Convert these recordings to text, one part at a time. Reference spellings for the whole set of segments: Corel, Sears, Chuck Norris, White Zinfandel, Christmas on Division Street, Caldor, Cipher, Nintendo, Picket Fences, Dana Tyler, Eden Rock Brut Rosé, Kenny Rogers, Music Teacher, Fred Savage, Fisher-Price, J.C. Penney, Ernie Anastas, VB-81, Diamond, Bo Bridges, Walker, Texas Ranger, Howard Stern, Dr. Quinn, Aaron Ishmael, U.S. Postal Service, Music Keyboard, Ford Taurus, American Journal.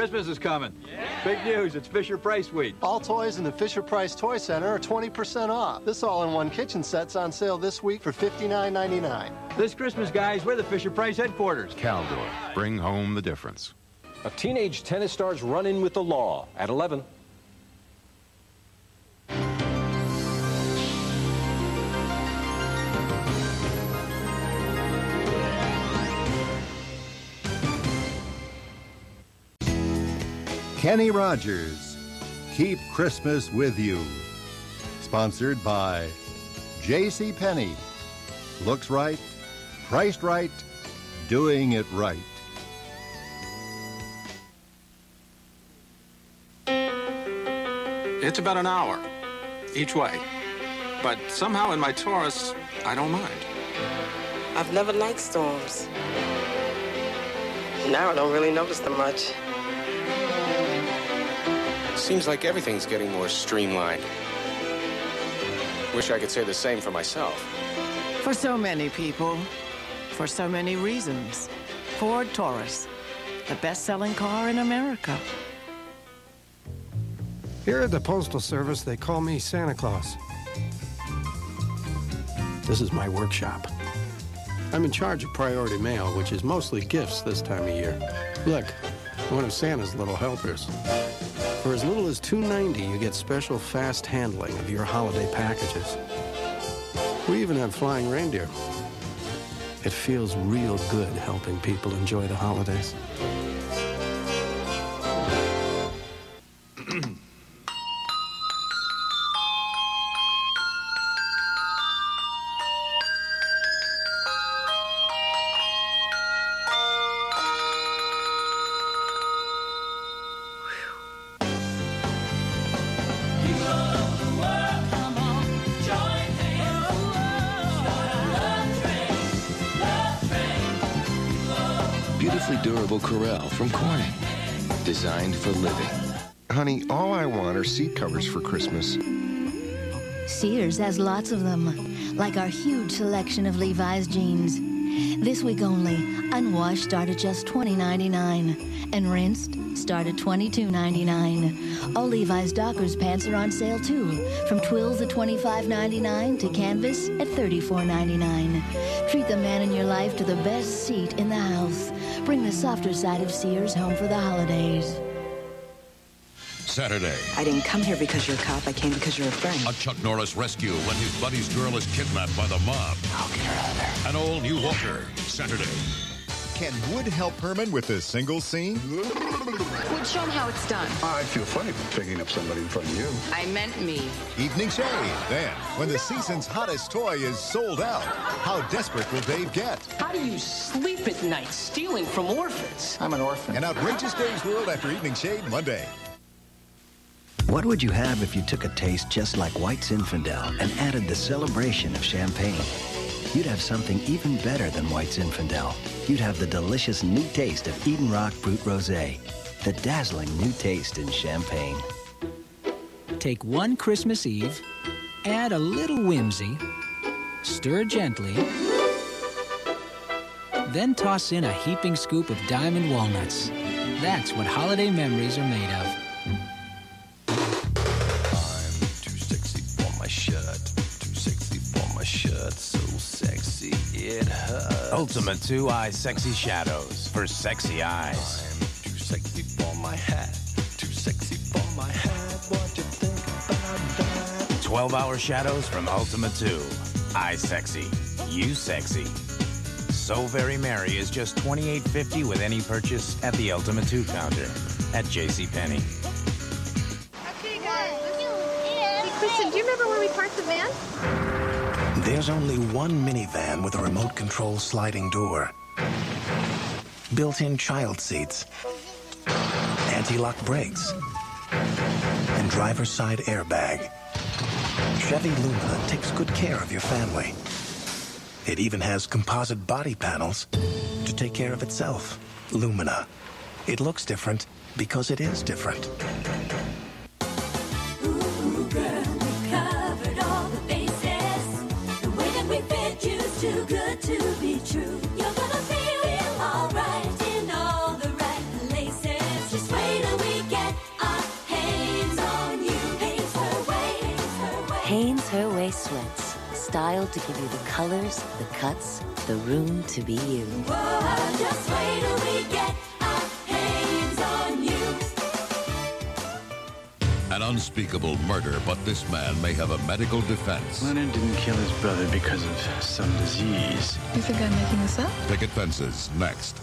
Christmas is coming. Yeah. Big news, it's Fisher-Price week. All toys in the Fisher-Price Toy Center are 20% off. This all-in-one kitchen set's on sale this week for $59.99. This Christmas, guys, we're the Fisher-Price headquarters. Caldor, bring home the difference. A teenage tennis star's run-in with the law at 11. Kenny Rogers, keep Christmas with you. Sponsored by J.C. Penney. Looks right, priced right, doing it right. It's about an hour each way, but somehow in my Taurus, I don't mind. I've never liked storms. Now I don't really notice them much. Seems like everything's getting more streamlined. Wish I could say the same for myself. For so many people, for so many reasons. Ford Taurus, the best-selling car in America. Here at the Postal Service, they call me Santa Claus. This is my workshop. I'm in charge of priority mail, which is mostly gifts this time of year. Look, one of Santa's little helpers. For as little as $2.90, you get special fast handling of your holiday packages. We even have flying reindeer. It feels real good helping people enjoy the holidays. Corel from Corning, designed for living. Honey, all I want are seat covers for Christmas. Sears has lots of them, like our huge selection of Levi's jeans. This week only, unwashed start at just $20.99, and rinsed start at $22.99. All Levi's Dockers pants are on sale too, from twills at $25.99 to canvas at $34.99. Treat the man in your life to the best seat in the house. Bring the softer side of Sears home for the holidays. Saturday. I didn't come here because you're a cop. I came because you're a friend. A Chuck Norris rescue when his buddy's girl is kidnapped by the mob. I'll get her out of there. An all-new Walker. Saturday. Can Wood help Herman with a single scene? Wood, show him how it's done. I feel funny picking up somebody in front of you. I meant me. Evening Shade. Then, when the season's hottest toy is sold out, how desperate will Dave get? How do you sleep at night stealing from orphans? I'm an orphan. An outrageous Dave's World after Evening Shade Monday. What would you have if you took a taste just like White Zinfandel and added the celebration of champagne? You'd have something even better than White Zinfandel. You'd have the delicious new taste of Eden Rock Brut Rosé, the dazzling new taste in champagne. Take one Christmas Eve, add a little whimsy, stir gently, then toss in a heaping scoop of diamond walnuts. That's what holiday memories are made of. Ultima 2 Eye Sexy Shadows for sexy eyes. I'm too sexy for my hat. Too sexy for my hat. What you think about that? 12-hour shadows from Ultima 2. I sexy. You sexy. So Very Merry is just $28.50 with any purchase at the Ultima 2 counter at JCPenney. Okay, guys. Hey, Kristen, do you remember where we parked the van? There's only one minivan with a remote control sliding door, built-in child seats, anti-lock brakes, and driver's side airbag. Chevy Lumina takes good care of your family. It even has composite body panels to take care of itself. Lumina. It looks different because it is different. Too good to be true. You're gonna feel alright in all the right places. Just wait. Fisher-Price sweats, styled to give you the colors, the cuts, the room to be you. Whoa, just wait till we get our hands on you. An unspeakable murder, but this man may have a medical defense. Leonard didn't kill his brother because of some disease. You think I'm making this up? Picket Fences, next.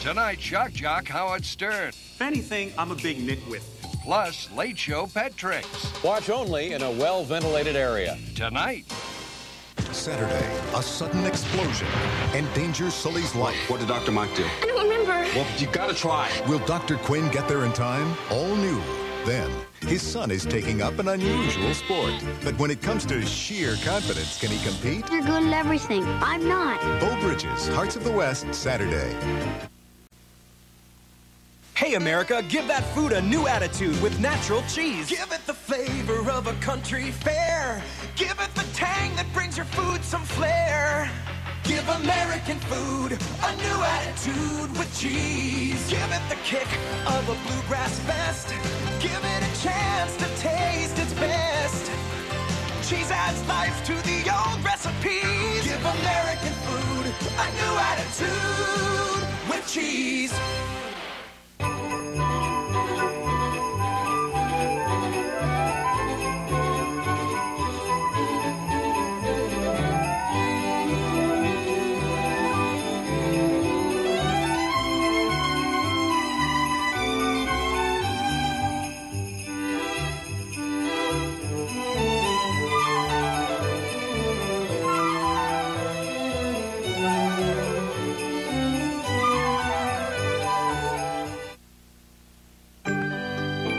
Tonight, Shock Jock Howard Stern. If anything, I'm a big nitwit. Plus, Late Show pet tricks. Watch only in a well-ventilated area. Tonight. Saturday, a sudden explosion endangers Sully's life. What did Dr. Mike do? I don't remember. Well, you gotta try. Will Dr. Quinn get there in time? All new. Then, his son is taking up an unusual sport. But when it comes to sheer confidence, can he compete? You're good at everything. I'm not. Bo Bridges, Hearts of the West, Saturday. Hey, America, give that food a new attitude with natural cheese. Give it the flavor of a country fair. Give it the tang that brings your food some flair. Give American food a new attitude with cheese. Give it the kick of a bluegrass fest. Give it a chance to taste its best. Cheese adds life to the old recipes. Give American food a new attitude with cheese.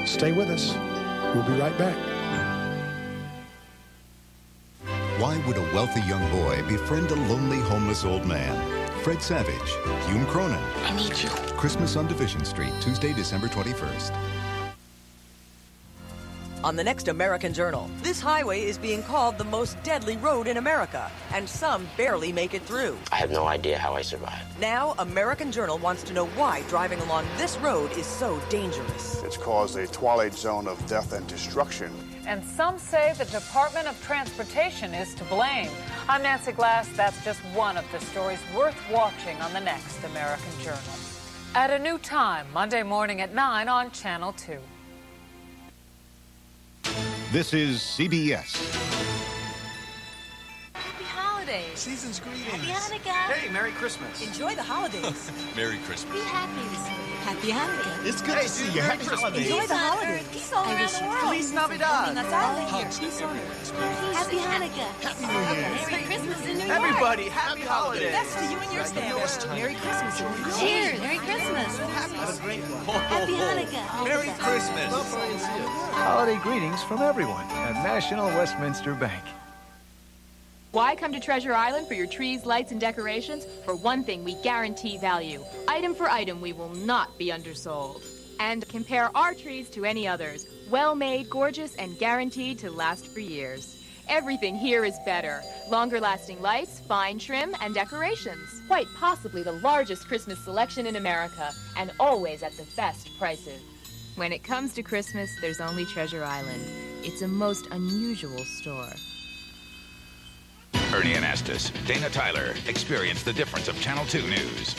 Stay with us. We'll be right back. Why would a wealthy young boy befriend a lonely, homeless old man? Fred Savage, Hume Cronin. I need you. Christmas on Division Street, Tuesday, December 21st. On the next American Journal, this highway is being called the most deadly road in America, and some barely make it through. I have no idea how I survived. Now, American Journal wants to know why driving along this road is so dangerous. It's caused a twilight zone of death and destruction. And some say the Department of Transportation is to blame. I'm Nancy Glass. That's just one of the stories worth watching on the next American Journal. At a new time, Monday morning at 9 on Channel 2. This is CBS. Happy holidays. Season's greetings. Happy Hanukkah. Hey, Merry Christmas. Enjoy the holidays. Merry Christmas. Be happy this year. Happy Hanukkah. It's good to see you. Merry Christmas. Enjoy the holidays. Peace all around the world. Feliz Navidad. Peace on earth. Happy Hanukkah. Happy New Year. Merry Christmas in New York. Everybody, happy holidays. Best to you and yours, Dan. Merry Christmas. Cheers. Merry Christmas. Happy Hanukkah. Merry Christmas. Holiday greetings from everyone at National Westminster Bank. Why come to Treasure Island for your trees, lights, and decorations? For one thing, we guarantee value. Item for item, we will not be undersold. And compare our trees to any others. Well-made, gorgeous, and guaranteed to last for years. Everything here is better. Longer-lasting lights, fine trim, and decorations. Quite possibly the largest Christmas selection in America, and always at the best prices. When it comes to Christmas, there's only Treasure Island. It's a most unusual store. Ernie Anastas, Dana Tyler. Experience the difference of Channel 2 News.